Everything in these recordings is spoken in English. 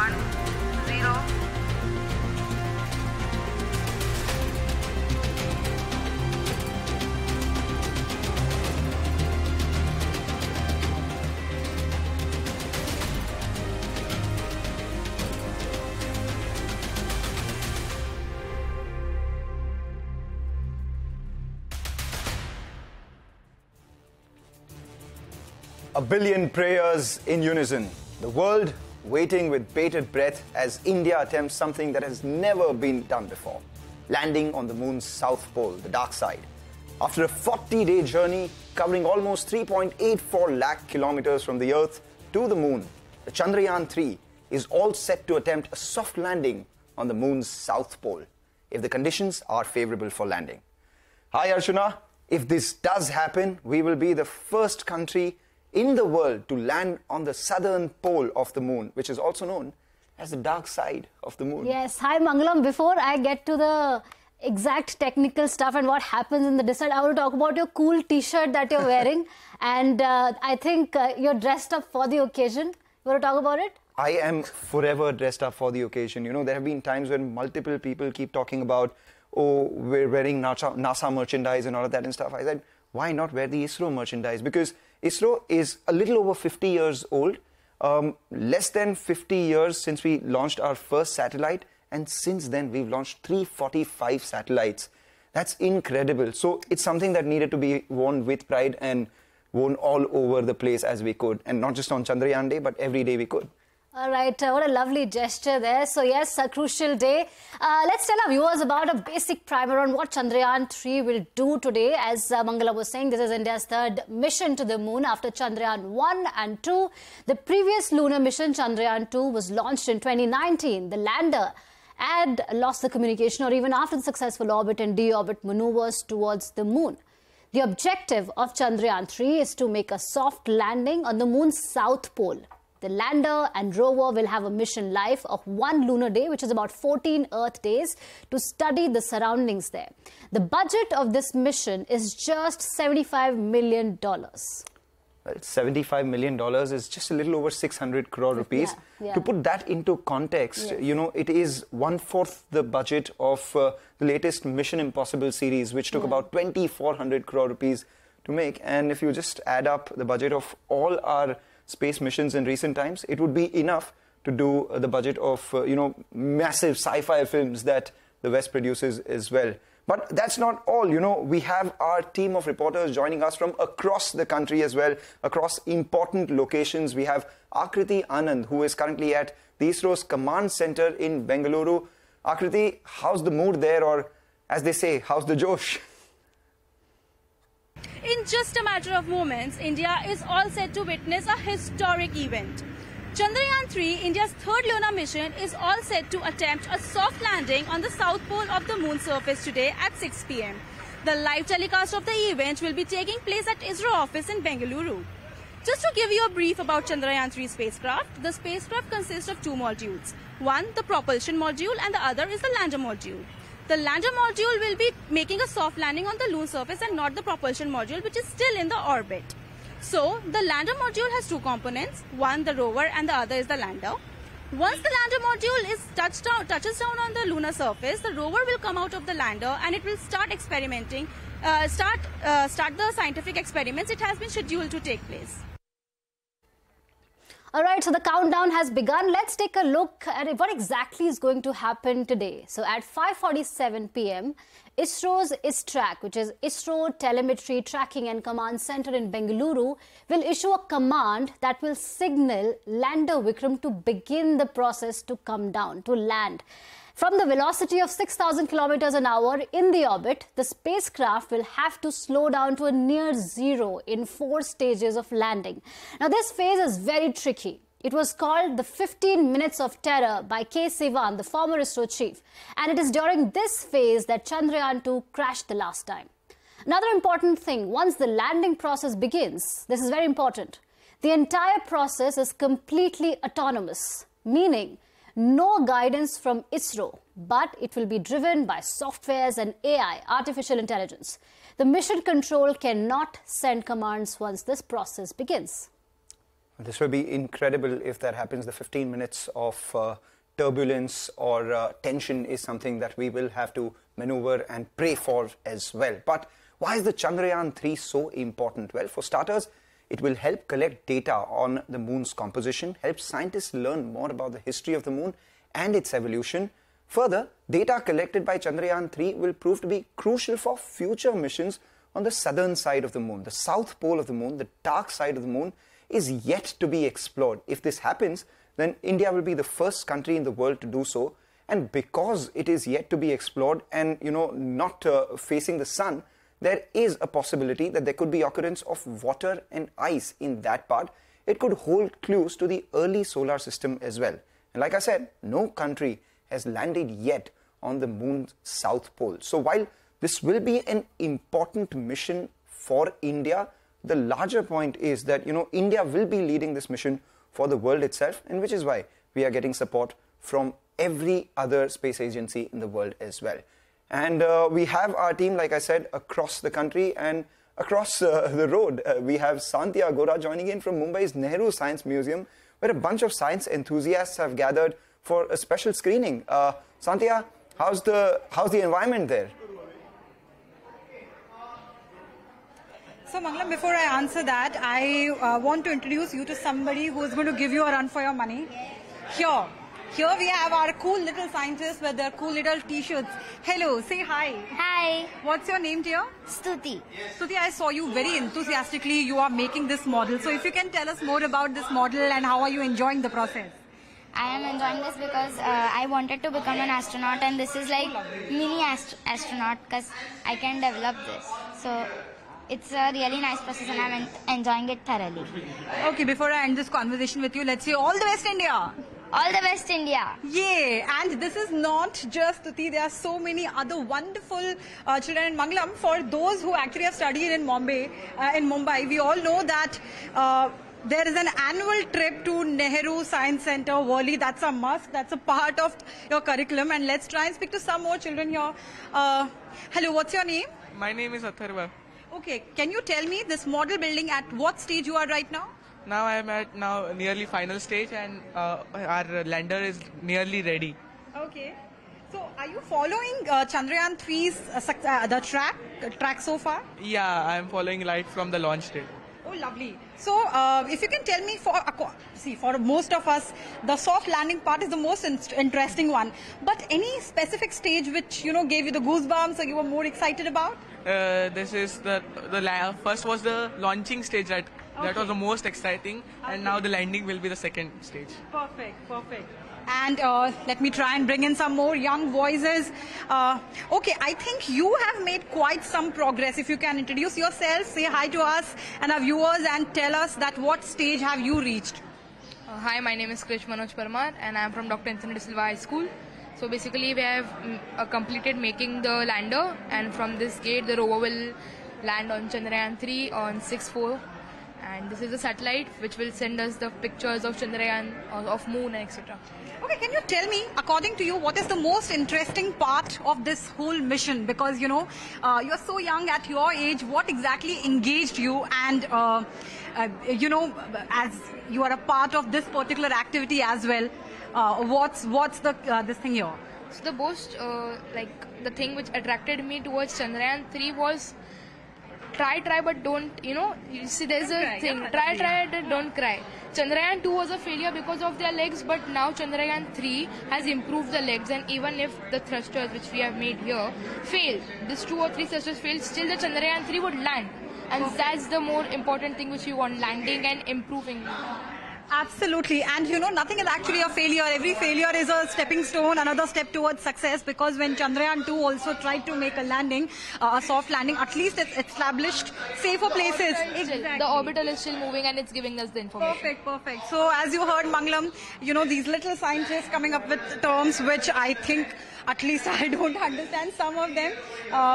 10. A billion prayers in unison. The world waiting with bated breath as India attempts something that has never been done before. Landing on the moon's south pole, the dark side. After a 40-day journey covering almost 3.84 lakh kilometers from the Earth to the moon, the Chandrayaan 3 is all set to attempt a soft landing on the moon's south pole, if the conditions are favorable for landing. Hi Archana, if this does happen, we will be the first country in the world to land on the southern pole of the moon, which is also known as the dark side of the moon. Yes, hi Mangalam. Before I get to the exact technical stuff and what happens in the descent, I want to talk about your cool t-shirt that you're wearing. And I think you're dressed up for the occasion. You want to talk about it? I am forever dressed up for the occasion. You know, there have been times when multiple people keep talking about, oh, we're wearing NASA merchandise and all of that and stuff. I said, why not wear the ISRO merchandise? Because ISRO is a little over 50 years old, less than 50 years since we launched our first satellite, and since then we've launched 345 satellites. That's incredible. So it's something that needed to be worn with pride and worn all over the place as we could, and not just on Chandrayaan Day, but every day we could. All right, what a lovely gesture there. So yes, a crucial day. Let's tell our viewers about a basic primer on what Chandrayaan 3 will do today. As Mangala was saying, this is India's third mission to the moon after Chandrayaan 1 and 2. The previous lunar mission, Chandrayaan 2, was launched in 2019. The lander had lost the communication or even after the successful orbit and deorbit maneuvers towards the moon. The objective of Chandrayaan 3 is to make a soft landing on the moon's south pole. The lander and rover will have a mission life of one lunar day, which is about 14 Earth days, to study the surroundings there. The budget of this mission is just $75 million. Well, $75 million is just a little over 600 crore rupees. Yeah, yeah. To put that into context, yes, you know, it is 1/4 the budget of the latest Mission Impossible series, which took about 2,400 crore rupees to make. And if you just add up the budget of all our space missions in recent times, it would be enough to do the budget of, you know, massive sci-fi films that the West produces as well. But that's not all, you know, we have our team of reporters joining us from across the country as well, across important locations. We have Akriti Anand, who is currently at the ISRO's Command Center in Bengaluru. Akriti, how's the mood there, or as they say, how's the josh? In just a matter of moments, India is all set to witness a historic event. Chandrayaan 3, India's third lunar mission, is all set to attempt a soft landing on the south pole of the moon's surface today at 6 p.m. The live telecast of the event will be taking place at ISRO office in Bengaluru. Just to give you a brief about Chandrayaan 3 spacecraft, the spacecraft consists of two modules. One, the propulsion module, and the other is the lander module. The lander module will be making a soft landing on the lunar surface and not the propulsion module, which is still in the orbit. So, the lander module has two components, one the rover and the other is the lander. Once the lander module is touches down on the lunar surface, the rover will come out of the lander and it will start experimenting, start the scientific experiments it has been scheduled to take place. Alright, so the countdown has begun. Let's take a look at what exactly is going to happen today. So at 5:47 p.m, ISRO's ISTRAC, which is ISRO Telemetry Tracking and Command Center in Bengaluru, will issue a command that will signal lander Vikram to begin the process to come down, to land. From the velocity of 6,000 kilometers an hour in the orbit, the spacecraft will have to slow down to a near zero in 4 stages of landing. Now, this phase is very tricky. It was called the 15 Minutes of Terror by K. Sivan, the former ISRO chief. And it is during this phase that Chandrayaan 2 crashed the last time. Another important thing, once the landing process begins, this is very important, the entire process is completely autonomous, meaning no guidance from ISRO, but it will be driven by softwares and AI, artificial intelligence. The mission control cannot send commands once this process begins. This will be incredible if that happens. The 15 minutes of turbulence or tension is something that we will have to maneuver and pray for as well. But why is the Chandrayaan 3 so important? Well, for starters, it will help collect data on the moon's composition, help scientists learn more about the history of the moon and its evolution. Further, data collected by Chandrayaan 3 will prove to be crucial for future missions on the southern side of the moon. The south pole of the moon, the dark side of the moon, is yet to be explored. If this happens, then India will be the first country in the world to do so. And because it is yet to be explored and, you know, not facing the sun, there is a possibility that there could be occurrence of water and ice in that part. It could hold clues to the early solar system as well. And like I said, no country has landed yet on the moon's south pole. So while this will be an important mission for India, the larger point is that, you know, India will be leading this mission for the world itself, and which is why we are getting support from every other space agency in the world as well. And we have our team, like I said, across the country and across the road. We have Santia Gora joining in from Mumbai's Nehru Science Museum, where a bunch of science enthusiasts have gathered for a special screening. Santia, how's the environment there? So, Mangalam, before I answer that, I want to introduce you to somebody who is going to give you a run for your money. Here we have our cool little scientists with their cool little t-shirts. Hello, say hi. Hi. What's your name, dear? Stuti. Yes. Stuti, I saw you very enthusiastically. You are making this model. So if you can tell us more about this model and how are you enjoying the process? I am enjoying this because I wanted to become an astronaut, and this is like mini astronaut because I can develop this. So it's a really nice process and I'm enjoying it thoroughly. Okay, before I end this conversation with you, let's say all the best, India. All the best, India. Yay! And this is not just Stuti. There are so many other wonderful children in Mangalam. For those who actually have studied in Mumbai, we all know that there is an annual trip to Nehru Science Centre, Worli. That's a must. That's a part of your curriculum. And let's try and speak to some more children here. Hello, what's your name? My name is Atarva. Okay, can you tell me this model building, at what stage you are right now? Now I am at nearly final stage, and our lander is nearly ready. Okay. So are you following Chandrayaan 3's the track so far? Yeah, I am following right from the launch date. Oh, lovely. So if you can tell me, for most of us, the soft landing part is the most interesting one. But any specific stage which, you know, gave you the goosebumps or you were more excited about? This is the first was the launching stage that. Okay. That was the most exciting, okay. And now the landing will be the second stage. Perfect, perfect. And let me try and bring in some more young voices. Okay, I think you have made quite some progress. If you can introduce yourself, say hi to us and our viewers and tell us that what stage have you reached. Hi, my name is Krish Manoj Parmar and I am from Dr. Anthony D'Silva High School. So basically we have completed making the lander, and from this gate the rover will land on Chandrayaan 3 on 6-4. And this is the satellite which will send us the pictures of Chandrayaan, of moon, etc. Okay, can you tell me, according to you, what is the most interesting part of this whole mission? Because, you know, you're so young at your age. What exactly engaged you? And, you know, as you are a part of this particular activity as well, what's the this thing here? So the most, the thing which attracted me towards Chandrayaan 3 was try but don't, you know, you see there's a thing, try don't cry. Chandrayaan 2 was a failure because of their legs, but now Chandrayaan 3 has improved the legs, and even if the thrusters which we have made here fail, this 2 or 3 thrusters fail, still the Chandrayaan 3 would land, and okay, that's the more important thing which we want, landing and improving. Absolutely. And you know, nothing is actually a failure. Every failure is a stepping stone, another step towards success, because when Chandrayaan 2 also tried to make a landing, a soft landing, at least it's established safer places. Exactly. The orbital is still moving and it's giving us the information. Perfect, perfect. So as you heard, Mangalam, you know, these little scientists coming up with terms which I think, at least I don't understand some of them,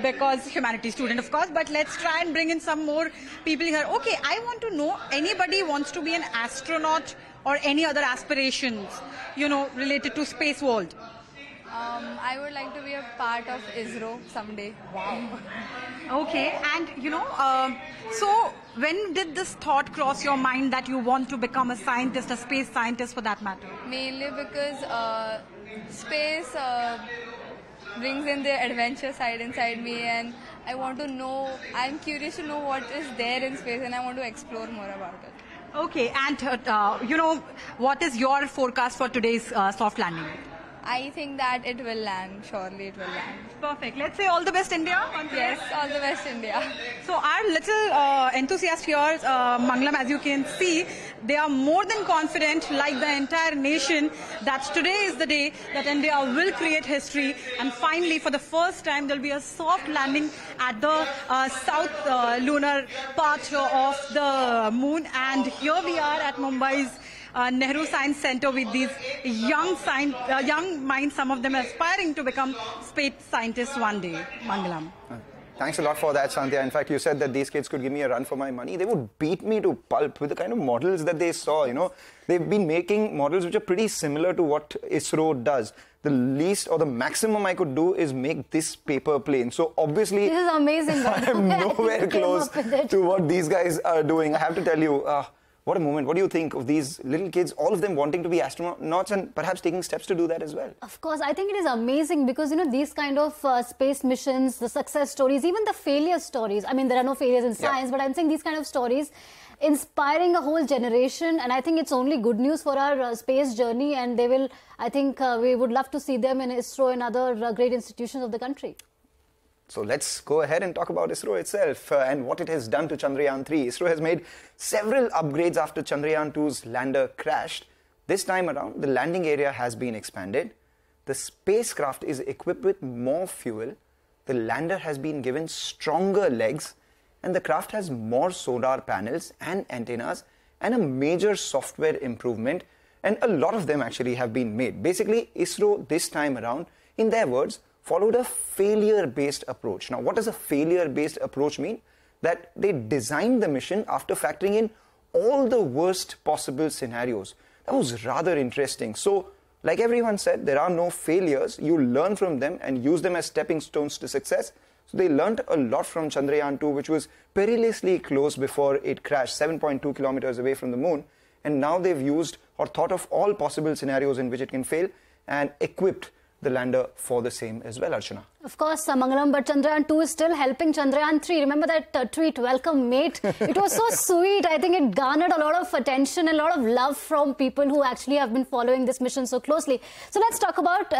because humanities student, of course. But let's try and bring in some more people here. Okay, I want to know, anybody wants to be an astronaut or any other aspirations, you know, related to space world? I would like to be a part of ISRO someday. Wow. Okay, and you know, so when did this thought cross your mind that you want to become a scientist, a space scientist for that matter? Mainly because space brings in the adventure side inside me, and I want to know, I'm curious to know what is there in space, and I want to explore more about it. Okay, and you know, what is your forecast for today's soft landing? I think that it will land, surely it will land. Perfect. Let's say all the best, India. Yes, all the best, India. So our little enthusiast here, Mangalam, as you can see, they are more than confident, like the entire nation, that today is the day that India will create history. And finally, for the first time, there will be a soft landing at the south lunar part of the moon. And here we are at Mumbai's Nehru Science Centre with these young young minds, some of them aspiring to become space scientists one day. Mangalam. Thanks a lot for that, Santia. In fact, you said that these kids could give me a run for my money. They would beat me to pulp with the kind of models that they saw, you know. They've been making models which are pretty similar to what ISRO does. The least or the maximum I could do is make this paper plane. So obviously, this is amazing. I am nowhere close to what these guys are doing. I have to tell you, what a moment. What do you think of these little kids, all of them wanting to be astronauts and perhaps taking steps to do that as well? Of course, I think it is amazing because, you know, these kind of space missions, the success stories, even the failure stories. I mean, there are no failures in science, but I'm saying these kind of stories inspiring a whole generation, and I think it's only good news for our space journey, and they will, I think we would love to see them in ISRO and other great institutions of the country. So let's go ahead and talk about ISRO itself and what it has done to Chandrayaan 3. ISRO has made several upgrades after Chandrayaan 2's lander crashed. This time around, the landing area has been expanded. The spacecraft is equipped with more fuel. The lander has been given stronger legs. And the craft has more solar panels and antennas and a major software improvement. And a lot of them actually have been made. Basically, ISRO this time around, in their words, followed a failure-based approach. Now, what does a failure-based approach mean? That they designed the mission after factoring in all the worst possible scenarios. That was rather interesting. So, like everyone said, there are no failures. You learn from them and use them as stepping stones to success. So they learned a lot from Chandrayaan 2, which was perilously close before it crashed, 7.2 kilometers away from the moon. And now they've used or thought of all possible scenarios in which it can fail and equipped the lander for the same as well, Archana. Of course, Mangalam, but Chandrayaan 2 is still helping Chandrayaan 3. Remember that tweet, welcome mate. It was so sweet. I think it garnered a lot of attention, a lot of love from people who actually have been following this mission so closely. So let's talk about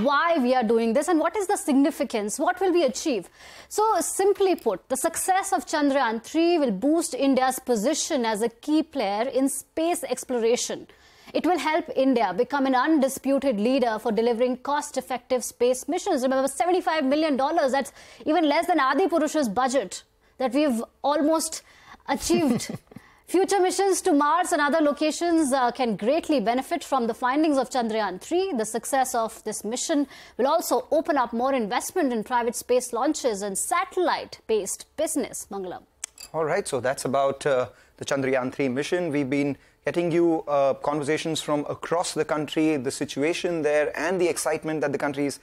why we are doing this and what is the significance, what will we achieve. So simply put, the success of Chandrayaan 3 will boost India's position as a key player in space exploration. It will help India become an undisputed leader for delivering cost-effective space missions. Remember, $75 million, that's even less than Adi Purush's budget that we've almost achieved. Future missions to Mars and other locations can greatly benefit from the findings of Chandrayaan 3. The success of this mission will also open up more investment in private space launches and satellite-based business. Mangalam. All right, so that's about the Chandrayaan 3 mission. We've been getting you conversations from across the country, the situation there and the excitement that the country is,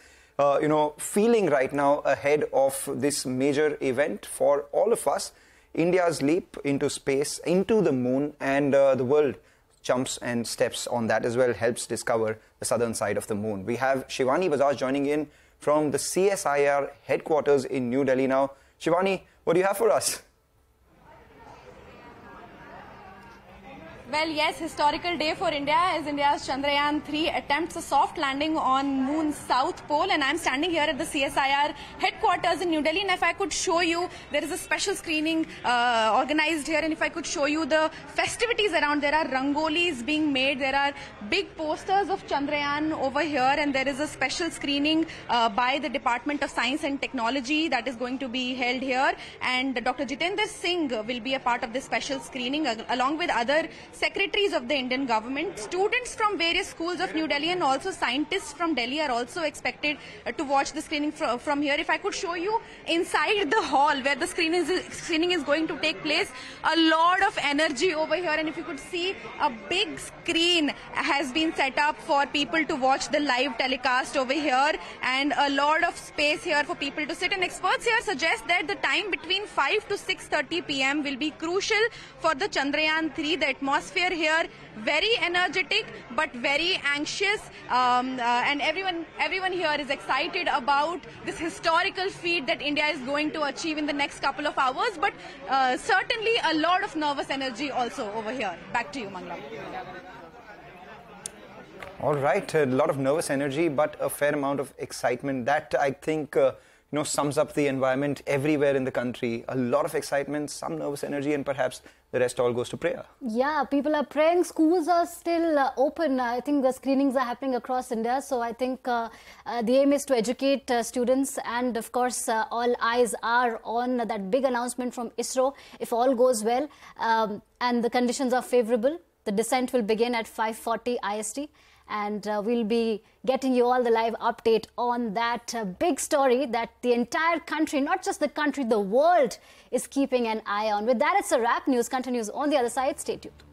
you know, feeling right now ahead of this major event for all of us. India's leap into space, into the moon, and the world jumps and steps on that as well, helps discover the southern side of the moon. We have Shivani Bajaj joining in from the CSIR headquarters in New Delhi now. Shivani, what do you have for us? Well, yes, historical day for India as India's Chandrayaan 3 attempts a soft landing on Moon's South Pole, and I'm standing here at the CSIR headquarters in New Delhi, and if I could show you, there is a special screening organized here, and if I could show you the festivities around, there are rangolis being made, there are big posters of Chandrayaan over here, and there is a special screening by the Department of Science and Technology that is going to be held here, and Dr. Jitendra Singh will be a part of this special screening along with other secretaries of the Indian government, students from various schools of New Delhi, and also scientists from Delhi are also expected to watch the screening from here. If I could show you inside the hall where the screening is going to take place, a lot of energy over here, and if you could see, a big screen has been set up for people to watch the live telecast over here, and a lot of space here for people to sit, and experts here suggest that the time between 5 to 6:30 p.m. will be crucial for the Chandrayaan 3. The atmosphere here very energetic but very anxious, and everyone here is excited about this historical feat that India is going to achieve in the next couple of hours, but certainly a lot of nervous energy also over here. Back to you, Mangalam. All right, a lot of nervous energy but a fair amount of excitement. That I think sums up the environment everywhere in the country. A lot of excitement, some nervous energy, and perhaps the rest all goes to prayer. Yeah, people are praying. Schools are still open. I think the screenings are happening across India. So I think the aim is to educate students. And of course, all eyes are on that big announcement from ISRO. If all goes well and the conditions are favorable, the descent will begin at 5:40 IST. And we'll be getting you all the live update on that big story that the entire country, not just the country, the world is keeping an eye on. With that, it's a wrap. News continues on the other side. Stay tuned.